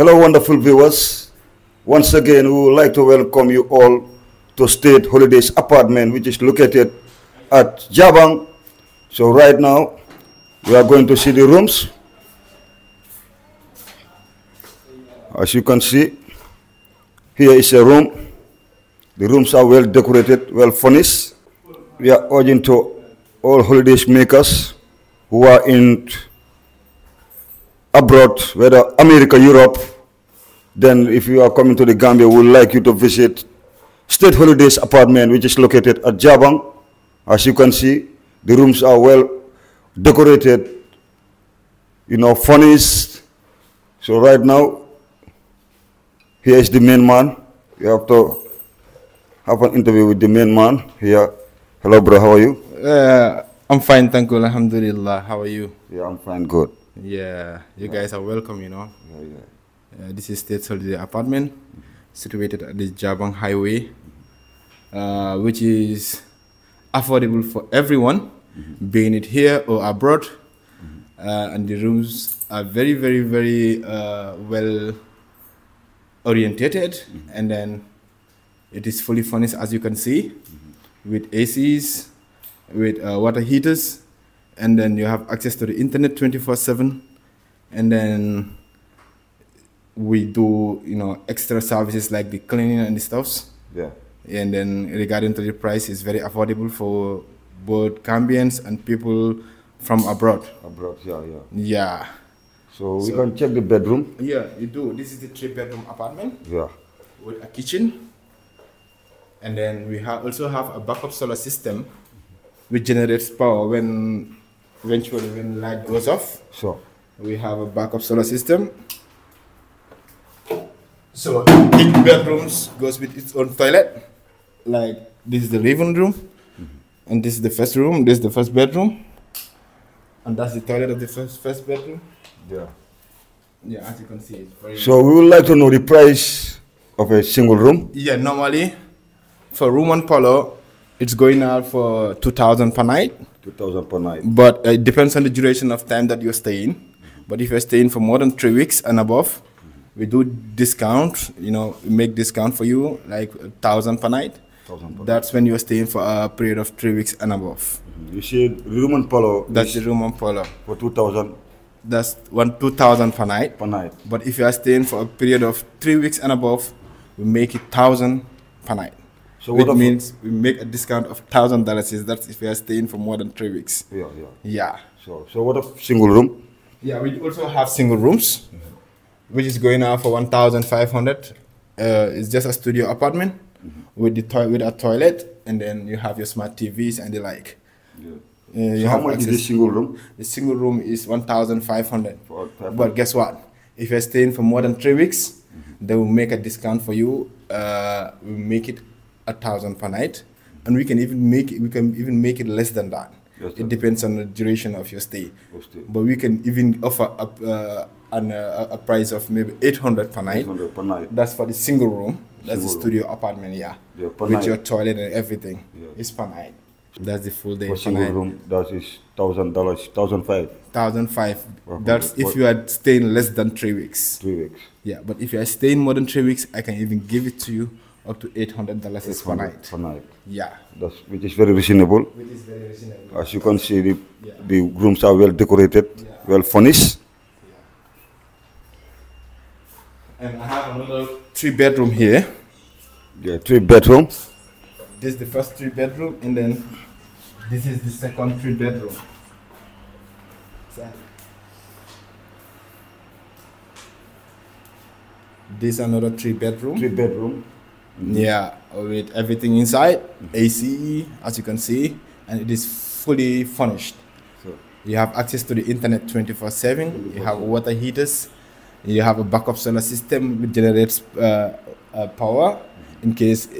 Hello, wonderful viewers. Once again, we would like to welcome you all to State Holidays Apartment, which is located at Jabang. So right now, we are going to see the rooms. As you can see, here is a room. The rooms are well decorated, well furnished. We are urging to all holidays makers who are in abroad, whether America, Europe, then if you are coming to the Gambia, we would like you to visit State Holidays Apartment, which is located at Jabang. As you can see, the rooms are well decorated, you know, furnished. So right now, here is the main man. You have to have an interview with the main man here. Hello, bro. How are you? I'm fine, thank you. Alhamdulillah. How are you? Yeah, I'm fine. Good. Yeah, you guys are welcome, you know. Yeah. This is State Holiday Apartment, situated at the Jabang Highway, which is affordable for everyone, being it here or abroad. And the rooms are very, very, very well orientated. And then it is fully furnished, as you can see, with ACs, with water heaters. And then you have access to the internet 24/7, and then we do, you know, extra services like the cleaning and the stuffs. Yeah. And then regarding to the price, it's very affordable for both Gambians and people from abroad. Abroad, yeah, yeah. Yeah. So we can check the bedroom. Yeah, you do. This is the 3-bedroom apartment. Yeah. With a kitchen, and then we also have a backup solar system, which generates power when. Eventually, when light goes off, sure, we have a backup solar system. So each bedrooms goes with its own toilet. Like this is the living room, and this is the first room. This is the first bedroom, and that's the toilet of the first bedroom. Yeah, yeah. As you can see, it's very. So we would like to know the price of a single room. Yeah, normally for room and parlor, it's going out for 2,000 per night. 2,000 per night. But it depends on the duration of time that you're staying. But if you're staying for more than 3 weeks and above, we do discount, you know, make discount for you, like 1,000 per night. 1,000 per That's night. When you're staying for a period of 3 weeks and above. You see, room and parlour. That's the room and parlour. For 2,000? That's 2,000 per night. Per night. But if you are staying for a period of 3 weeks and above, we make it 1,000 per night. So what means we make a discount of $1,000. That's if you are staying for more than 3 weeks. Yeah, yeah. Yeah. So what a single room? Yeah, we also have single rooms, which is going out for 1,500. It's just a studio apartment with a toilet, and then you have your smart TVs and the like. Yeah. So how much is the single room? The single room is 1,500. But guess what? If you're staying for more than 3 weeks, they will make a discount for you. We make it 1,000 per night, and we can even make it less than that. Yes, it depends on the duration of your stay. But we can even offer a price of maybe 800 per night. 800 per night. That's for the single room. That's the studio apartment, yeah. Yeah, with night. Your toilet and everything. Yeah. It's per night. That's the full day. For single room, that is $1,000, $1,500. That's if you are staying less than 3 weeks. 3 weeks. Yeah, but if you are staying more than 3 weeks, I can even give it to you. Up to $800 per night. Per night. Yeah. Which is very reasonable. Which is very reasonable. As you can see, the rooms are well decorated, well furnished. Yeah. And I have another 3-bedroom here. Yeah, 3-bedroom. This is the first 3-bedroom, and then this is the second 3-bedroom. This is another 3-bedroom. 3-bedroom. Yeah, with everything inside, AC, as you can see, and it is fully furnished. So you have access to the internet 24/7. You have water heaters. You have a backup solar system which generates power in case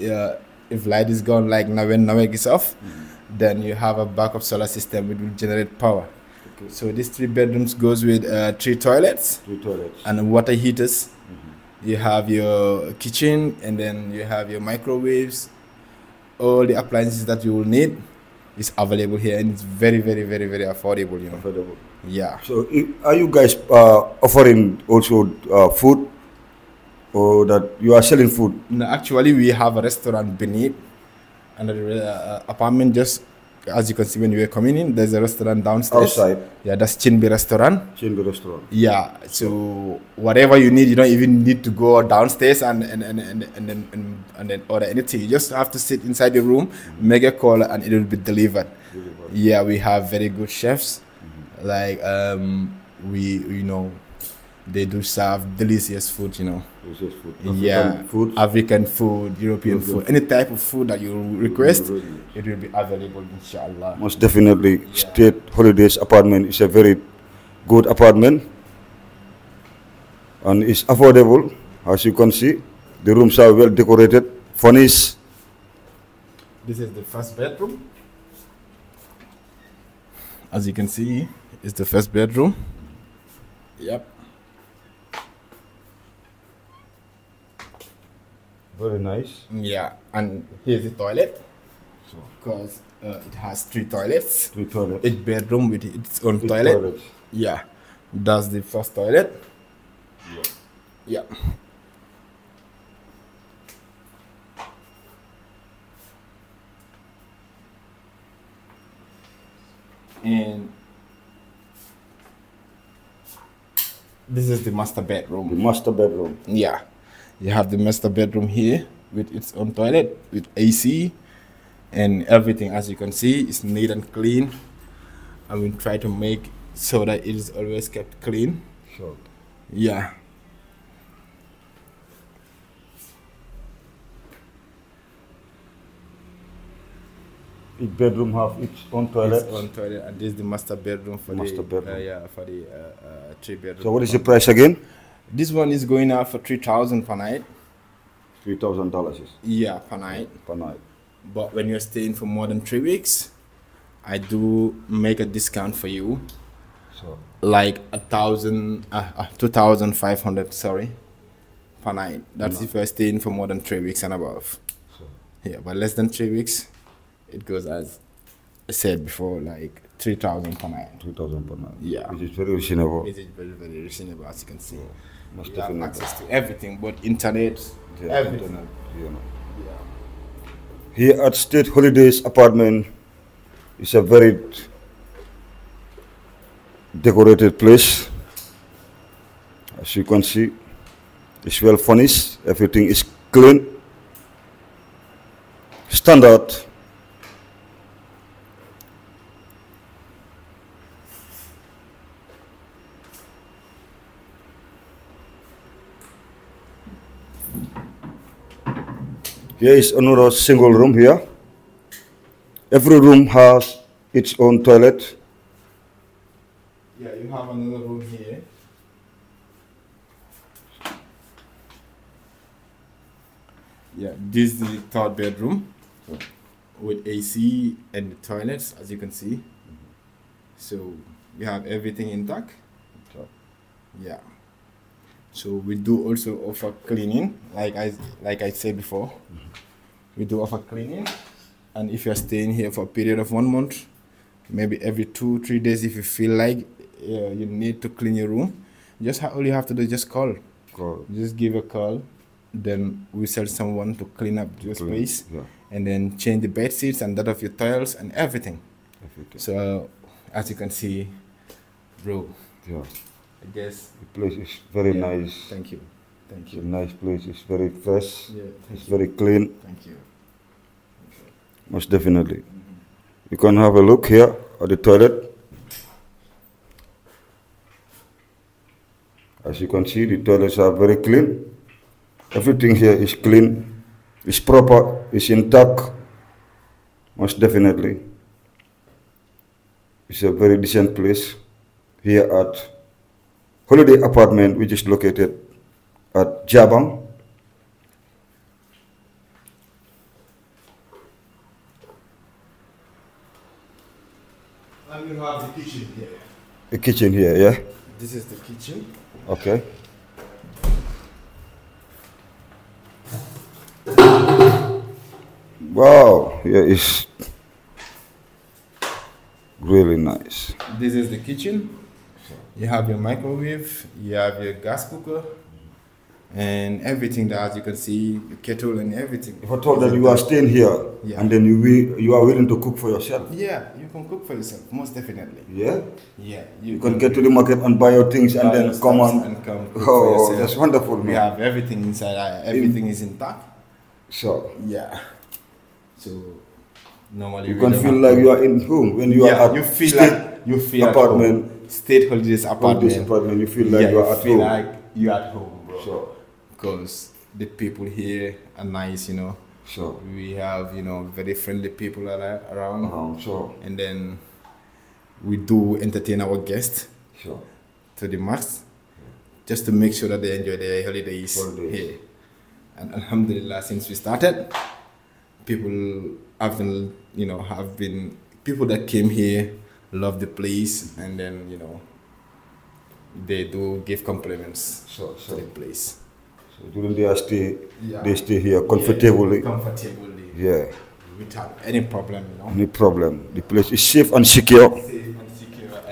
if light is gone, like now when Naweg is off, then you have a backup solar system which will generate power. Okay. So these 3 bedrooms goes with 3 toilets, 3 toilets, and water heaters. You have your kitchen, and then you have your microwaves. All the appliances that you will need is available here, and it's very, very, very, very affordable. You know? Affordable. Yeah. So, are you guys offering also food? or that you are selling food? No, actually we have a restaurant beneath, and the apartment, just as you can see when you were coming in, there's a restaurant downstairs. Outside? Yeah, that's Chinbi restaurant. Chinbi restaurant. Yeah, so whatever you need, you don't even need to go downstairs and then order anything. You just have to sit inside the room, make a call, and it will be delivered. Yeah, we have very good chefs. Like you know, they do serve delicious food, you know. Delicious food. African food. African food, European food, any type of food that you request, it will be available, inshallah. Most definitely, State Holidays Apartment is a very good apartment, and it's affordable. As you can see, the rooms are well decorated, furnished. This is the first bedroom. As you can see, it's the first bedroom. Yep. Very nice. Yeah, and here's the toilet. Because it has three toilets. Three toilets. Each bedroom with its own toilet. Yeah, that's the first toilet. Yeah. Yeah. And this is the master bedroom. The master bedroom. Yeah. You have the master bedroom here with its own toilet, with AC and everything. As you can see, it's neat and clean. I will try to make so that it is always kept clean. Sure. Yeah. Each bedroom have its own toilet. Its own toilet, and this is the master bedroom for the yeah, for the three bedroom. So what is the price again? This one is going out for $3,000 per night. $3,000. Yeah, per night. Per night. But when you're staying for more than 3 weeks, I do make a discount for you. So like $2,500. Sorry, per night. That's if you're staying for more than 3 weeks and above. So. Yeah, but less than 3 weeks, it goes, as I said before, like $3,000 per night. $2,000 per night. Yeah. It is very reasonable. It is very, very reasonable, as you can see. Yeah. Most definitely. You have access to everything, but internet, everything. Internet, yeah. Here at State Holidays Apartment, it's a very decorated place. As you can see, it's well furnished. Everything is clean. Standard. Here is another single room here. Every room has its own toilet. Yeah, you have another room here. Yeah, this is the third bedroom with AC and the toilets, as you can see. So we have everything intact. Yeah. So we do also offer cleaning, like I said before. We do offer cleaning, and if you're staying here for a period of 1 month, maybe every 2-3 days, if you feel like you need to clean your room, just all you have to do is just call. Just give a call, then we sell someone to clean up your space, and then change the bed sheets and that of your tiles and everything. So as you can see, bro. Yeah. I guess the place is very nice. Thank you. Thank you. It's a nice place. It's very fresh. Yeah, it's very clean. Thank you. Most definitely. You can have a look here at the toilet. As you can see, the toilets are very clean. Everything here is clean. It's proper. It's intact. Most definitely. It's a very decent place here at Holiday Apartment, which is located at Jabang. And we have the kitchen here. The kitchen here, yeah? This is the kitchen. Okay. Wow, here is really nice. This is the kitchen. You have your microwave, you have your gas cooker, and everything that, as you can see, kettle and everything. If I told that you are staying here, yeah, and then you are willing to cook for yourself. Yeah, you can cook for yourself, most definitely. Yeah? Yeah. You can get to the market and buy your things and then come on. And come cook for yourself. That's wonderful, man. We have everything inside, everything is intact. Sure. Yeah. So, normally you can feel like you are in home when you are at you feel like you feel apartment. At home. State Holidays Apartment. You feel like you are at home. Like you are at home, bro. Sure. Because the people here are nice, you know. Sure. We have, you know, very friendly people around. Sure. And then we do entertain our guests. Sure. To the max, just to make sure that they enjoy their holidays. Here. And alhamdulillah, since we started, people have been, you know, people that came here love the place, and then, you know, they do give compliments to the place. So during their stay, they stay here comfortably. Comfortably. Yeah. Without any problem, you know. Any problem. The place is safe and secure.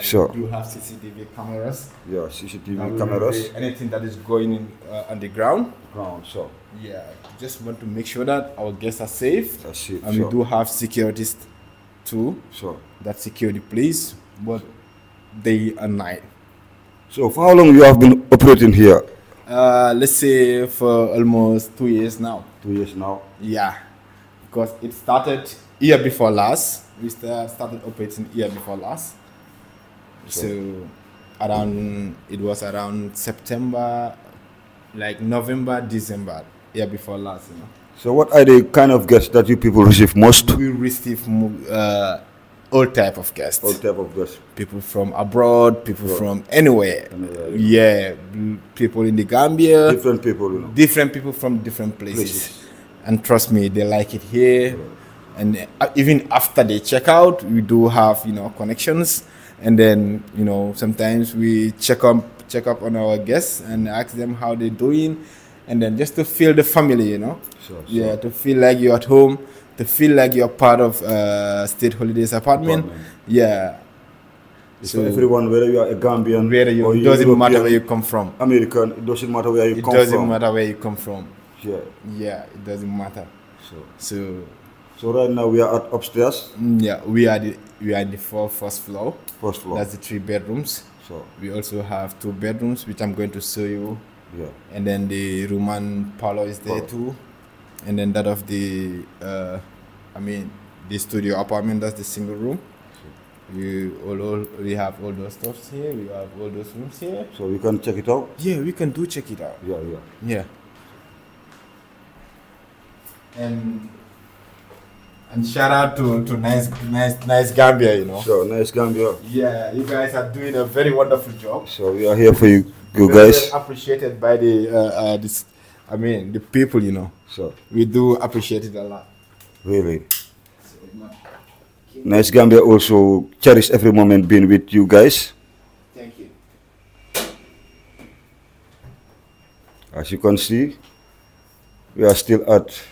Sure. We do have CCTV cameras. Yeah, CCTV cameras. Anything that is going in, on the ground. Sure. Yeah, just want to make sure that our guests are safe. And we do have securities too. Sure. That secure the place, but day and night. So for how long you have been operating here? Let's say for almost 2 years now. 2 years now. Yeah, because it started year before last. We started operating year before last. So around, it was around September, like November, December, year before last, you know. So what are the kind of guests that you people receive most? We receive all type of guests. All type of guests. People from abroad, people from anywhere. Yeah, people in the Gambia. Different people, you know. Different people from different places. And trust me, they like it here. And even after they check out, we do have, you know, connections. And then, you know, sometimes we check up on our guests and ask them how they're doing, and then just to feel the family, you know. Yeah, to feel like you're at home, to feel like you're part of State Holidays Apartment. Yeah. So everyone, whether you are a Gambian, whether you, it doesn't matter where you come from. American, it doesn't matter where you come from. It doesn't matter where you come from. Yeah. Yeah, it doesn't matter. So right now we are at upstairs. Yeah, we are in the first floor. First floor. That's the 3 bedrooms. So we also have 2 bedrooms, which I'm going to show you. Yeah. And then the room and parlor is there too. And then that of the, the studio apartment. That's the single room. Sure. We have all those stuffs here. We have all those rooms here. So we can check it out. Yeah, we can check it out. Yeah. And shout out to nice Gambia, you know. Sure, nice Gambia. Yeah, you guys are doing a very wonderful job. So we are here for you guys. Appreciated by the people, you know. Sure. We do appreciate it a lot. Really. Nice Gambia also cherish every moment being with you guys. Thank you. As you can see, we are still at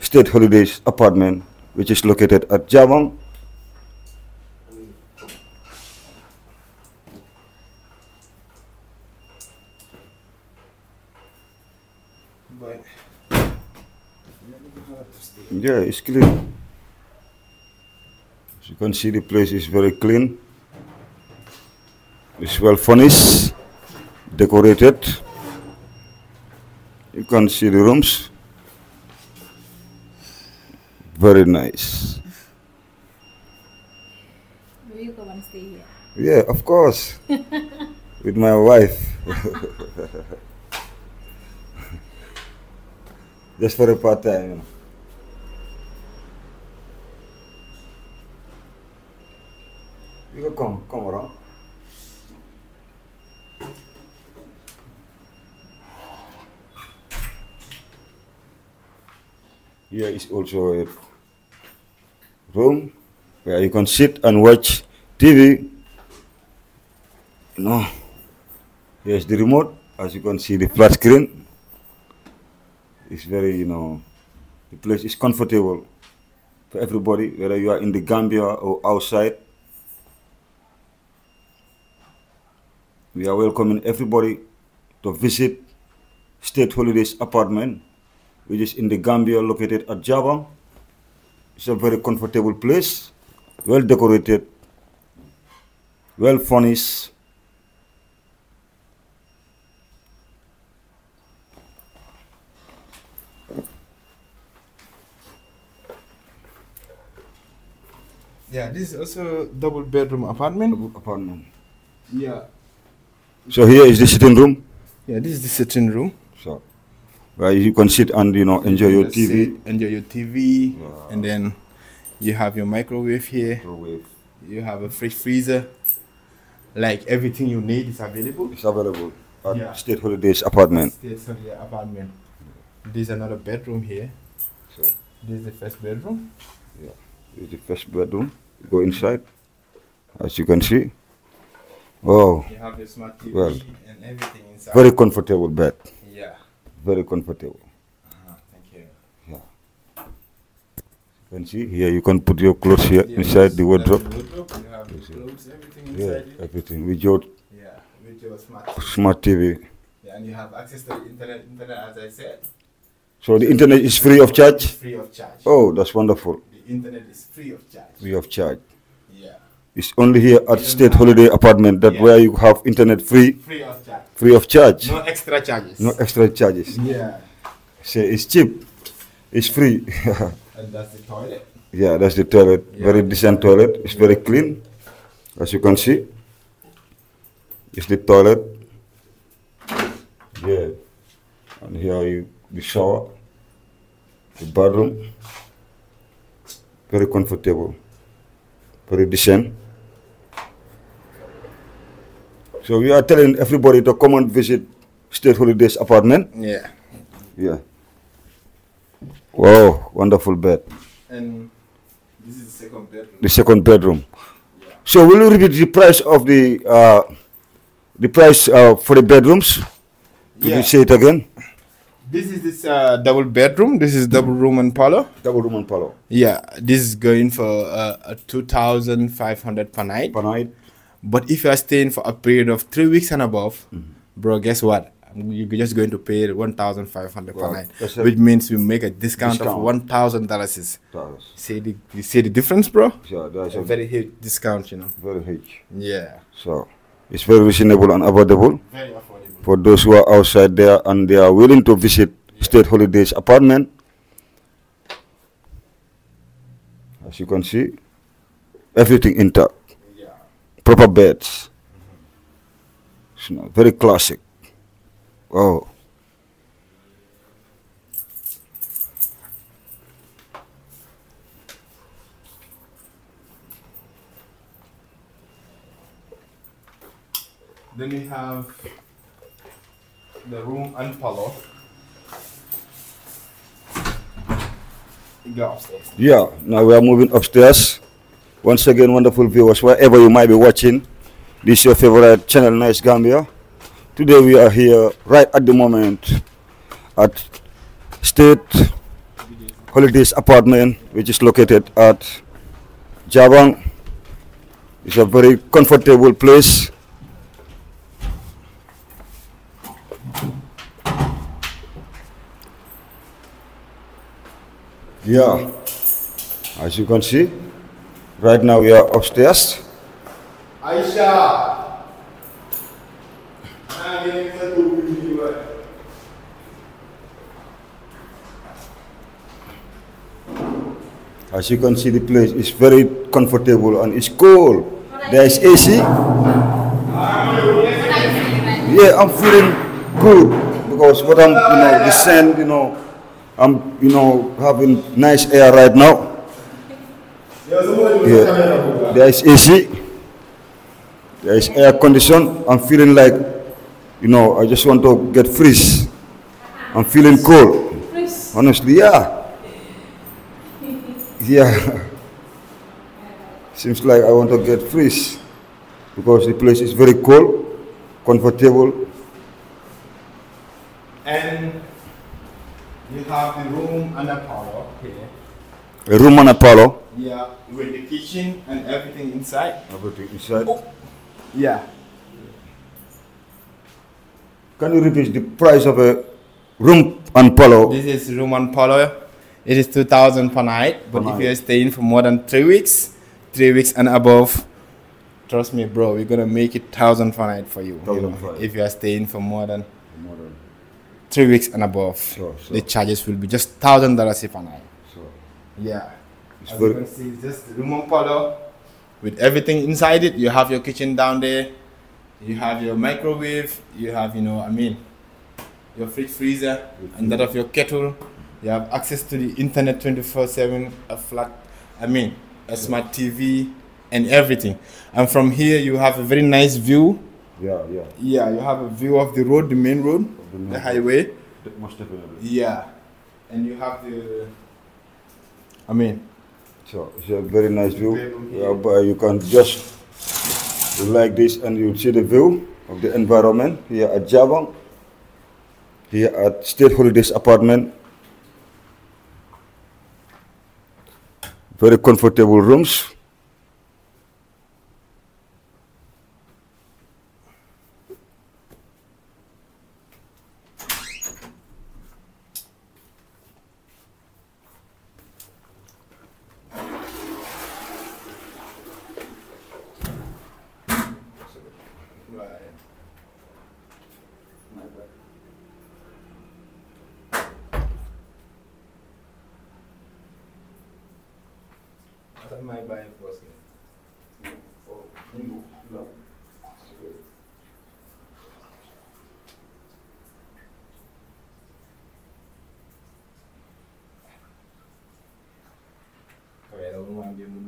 State Holidays Apartment, which is located at Jabang. Yeah, it's clean. As you can see, the place is very clean. It's well furnished, decorated. You can see the rooms. Very nice. Will you come and stay here? Yeah, of course. With my wife. Just for a part-time, you know. You can come around. Here is also a room where you can sit and watch TV. No, here's the remote. As you can see, the flat screen. It's very, you know, the place is comfortable for everybody, whether you are in the Gambia or outside. We are welcoming everybody to visit State Holidays Apartment, which is in the Gambia, located at Jabang. It's a very comfortable place, well decorated, well furnished. Yeah, this is also double bedroom apartment. Yeah. So here is the sitting room. Yeah, this is the sitting room. So, where you can sit and enjoy your TV. Wow. And then you have your microwave here. You have a fridge, freezer. Like everything you need is available. It's available at State Holidays Apartment. There's another bedroom here. So this is the first bedroom. Yeah. Is the first bedroom. Go inside, as you can see. Wow. You have the smart TV and everything inside. Very comfortable bed. Yeah. Very comfortable. Thank you. Yeah. You can see here. You can put your clothes here inside the wardrobe. You have the clothes, everything inside. Yeah, everything with your. Yeah, with your smart TV. Yeah, and you have access to the internet. As I said. So the internet is free of charge. Free of charge. Oh, that's wonderful. Internet is free of charge. Free of charge. Yeah. It's only here at State Holiday Apartment that where you have internet free. Free of charge. Free of charge. No extra charges. No extra charges. Yeah. So it's cheap. It's free. And that's the toilet. Yeah, that's the toilet. Yeah. Very decent toilet. It's very clean. As you can see. It's the toilet. Yeah. And here you the shower. The bathroom. Very comfortable, very decent. So we are telling everybody to come and visit State Holidays Apartment. Yeah. Yeah. Wow, wonderful bed. And this is the second bedroom. The second bedroom. Yeah. So will you repeat the price of the price for the bedrooms? Could you say it again? This is this double bedroom. This is double room and parlor. Double room and parlor. Yeah, this is going for 2,500 per night. Per night. But if you are staying for a period of 3 weeks and above, bro, guess what? You're just going to pay 1,500 per night, which means we make a discount. Of $1,000. You see the difference, bro? Yeah, that's a very huge discount, Very huge. Yeah. So it's very reasonable and affordable. Very affordable. For those who are outside there and they are willing to visit State Holidays Apartment. As you can see, everything intact. Yeah. Proper beds. Very classic. Wow. Then we have the room and parlor. You go upstairs. Yeah, now we are moving upstairs. Once again, wonderful viewers, wherever you might be watching, this is your favorite channel, Nice Gambia. Today we are here right at the moment at State Holidays Apartment, which is located at Jabang. It's a very comfortable place. Yeah, as you can see, right now we are upstairs. Aisha! As you can see, the place is very comfortable and it's cool. There is AC. Yeah, I'm feeling good because what I'm, the sand, I'm, having nice air right now. Yeah. There is AC. There is air condition. I'm feeling like, I just want to get freeze. I'm feeling cold. Honestly, yeah. Yeah. Seems like I want to get freeze because the place is very cold, comfortable. And you have the room and a parlor here. A room and a parlor? Yeah, with the kitchen and everything inside. Everything inside? Oh. Yeah. Can you repeat the price of a Room and Polo. This is Room and Polo. It is 2,000 per night. But if you're staying for more than 3 weeks, 3 weeks and above, trust me, bro, we're going to make it 1,000 per night for you. If you're staying for more than 3 weeks and above, the charges will be just $1,000 per night. Yeah. As you can see, just Room and Polo with everything inside it. You have your kitchen down there. You have your microwave. You have, you know, I mean, your fridge freezer and that of your kettle. You have access to the internet 24/7, a flat, I mean, a smart TV and everything. And from here, you have a very nice view. Yeah, you have a view of the road, the main road, the highway. Most definitely. Yeah. And you have the, I mean. So it's a very nice view. But you can just like this and you see the view of the environment here at Jabang, here at State Holidays Apartment. Very comfortable rooms. My buying was I don't want to be moon.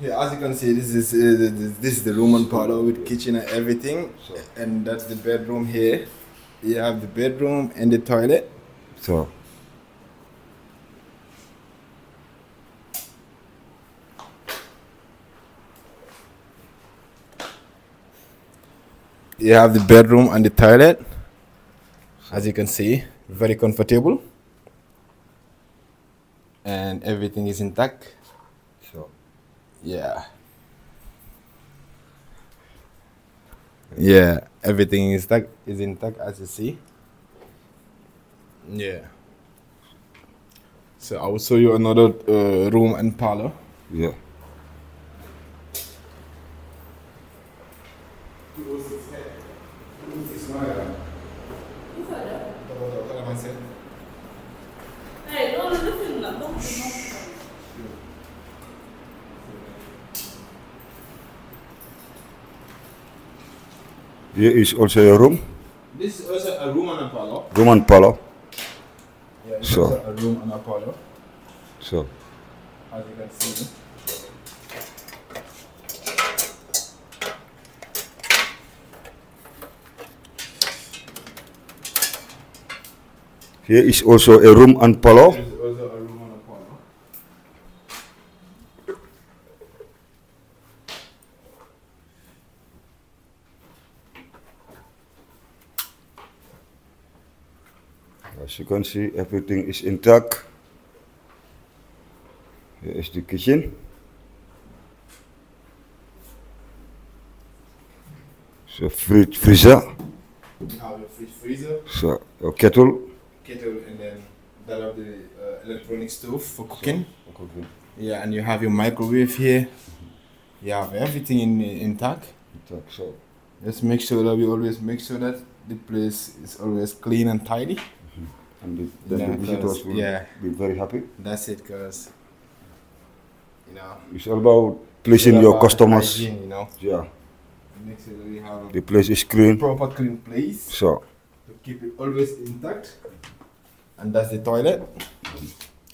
Yeah, as you can see, this is the Room and Parlor with kitchen and everything, and that's the bedroom here. You have the bedroom and the toilet. So. You have the bedroom and the toilet. As you can see, very comfortable, and everything is intact. Yeah, everything is intact as you see. Yeah. So I will show you another room and parlor. Yeah. Here is also a room. This is also a room and a parlor. Room and parlor. Yeah, it's also a room and a parlor. So. As you can see. Here is also a room and parlor. There is also a room and a parlor. As you can see, everything is intact. Here is the kitchen. So fridge freezer. You have your fridge freezer. So your kettle. Kettle and then that of the electronic stove for cooking. So, for cooking. Yeah, and you have your microwave here. You have everything intact. Intact. So let's make sure that we always make sure that the place is always clean and tidy. And the visitors will be very happy. That's it, because you know it's all about pleasing your customers. Hygiene, you know. Yeah. Make sure that we have the place is clean, proper clean place. So to keep it always intact. And that's the toilet.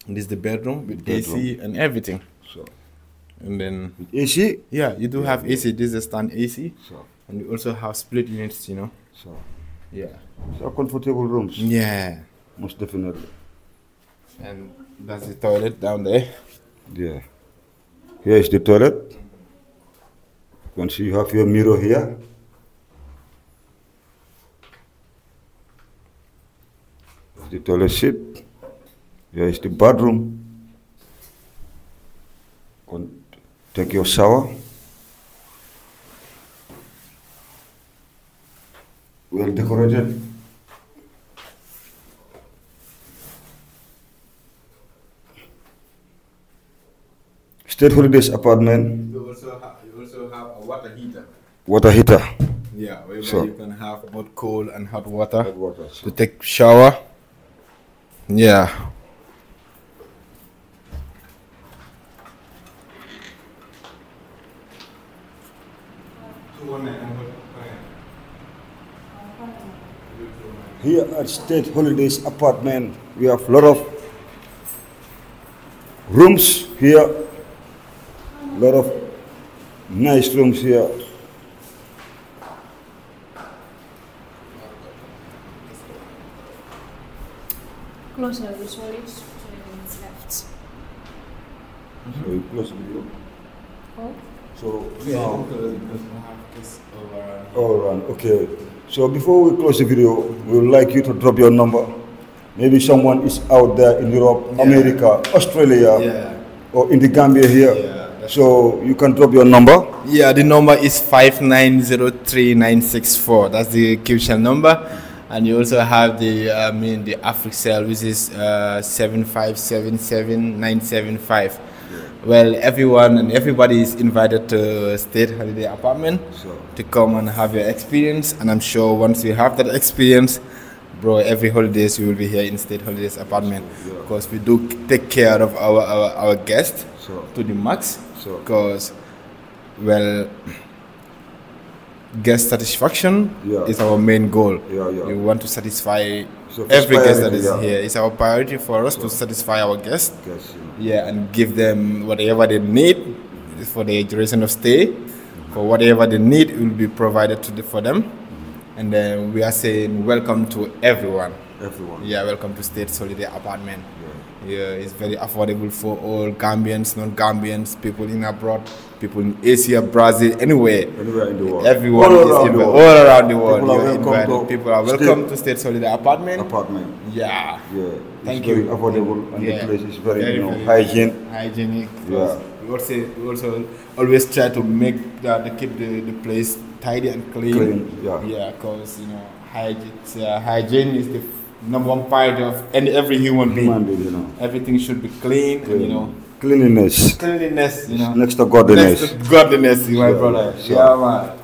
And this is the bedroom with AC and everything. So and then with AC? Yeah, you do have AC. This is a stand AC. So and we also have split units, you know. So yeah. So comfortable rooms. Yeah. Most definitely. And that's the toilet down there. Yeah. Here is the toilet. You can see you have your mirror here. The toilet seat. Here is the bathroom. You can take your shower. Well decorated. State Holidays Apartment. You also have a water heater. Water heater. Yeah, where you can have both cold and hot water. Hot water to take shower. Yeah. Here at State Holidays Apartment, we have a lot of rooms here. Lot of nice rooms here. Closer, it's only 2 minutes left. So you close the video? Oh. So now, all right, okay. So before we close the video, we would like you to drop your number. Maybe someone is out there in Europe, America, Australia, or in the Gambia here. Yeah. So you can drop your number. Yeah, the number is 5903964. That's the Qshell number, and you also have the the Africell, which is 7577975. Well, everyone and everybody is invited to State Holiday Apartment to come and have your experience. And I'm sure once you have that experience, bro, every holidays you will be here in State Holidays Apartment, because we do take care of our guests to the max, because well, guest satisfaction is our main goal. We want to satisfy every guest that is here. It's our priority for us to satisfy our guests, and give them whatever they need for the duration of stay. For whatever they need, it will be provided for them. And then we are saying welcome to everyone. Yeah, welcome to State Holiday Apartment. Yeah, it's very affordable for all Gambians, non-Gambians, people in abroad, people in Asia, Brazil, anywhere. Anywhere in the world. Everyone is invited. All around the world. People are welcome to State Holiday Apartment. Yeah. Thank you. It's very affordable, and the place is very, hygienic. Yeah. We also always try to make that keep the place tidy and clean. Yeah, because you know, hygiene is the #1 part of every human being. You know, everything should be clean. And, you know, cleanliness. You know, next to godliness. My brother.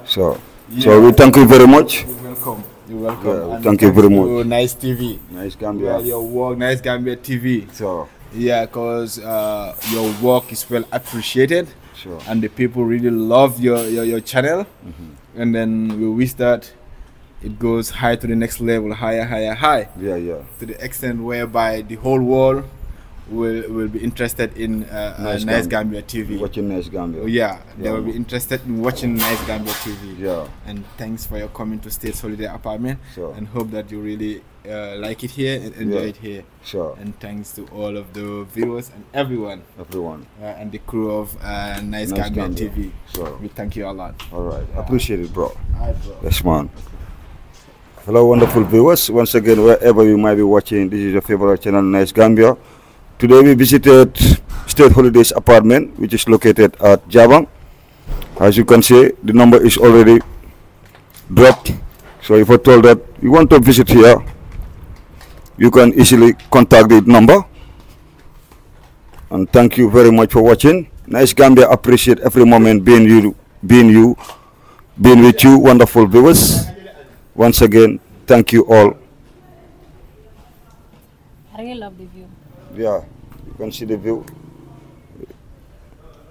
So we thank you very much. You're welcome. Yeah, thank you very much. Nice TV. Nice Gambia. Your work. Nice Gambia TV. Yeah, because your work is well appreciated, and the people really love your channel, and then we wish that it goes high to the next level, higher. Yeah. To the extent whereby the whole world will be interested in Nice Gambia TV. Watching Nice Gambia. Yeah, they will be interested in watching Nice Gambia TV. Yeah. And thanks for your coming to State Holiday Apartment, and hope that you really like it here and enjoy it here. And thanks to all of the viewers and everyone and the crew of Nice Gambia TV. We thank you a lot. All right, appreciate it, bro. Yes, man. Hello, wonderful viewers. Once again, wherever you might be watching, this is your favorite channel, Nice Gambia. Today we visited State Holidays Apartment, which is located at Jabang. As you can see, the number is already dropped. So if I told that you want to visit here, you can easily contact the number. And thank you very much for watching. Nice Gambia appreciate every moment being with you, wonderful viewers. Once again, thank you all. I really love the view. Yeah, you can see the view.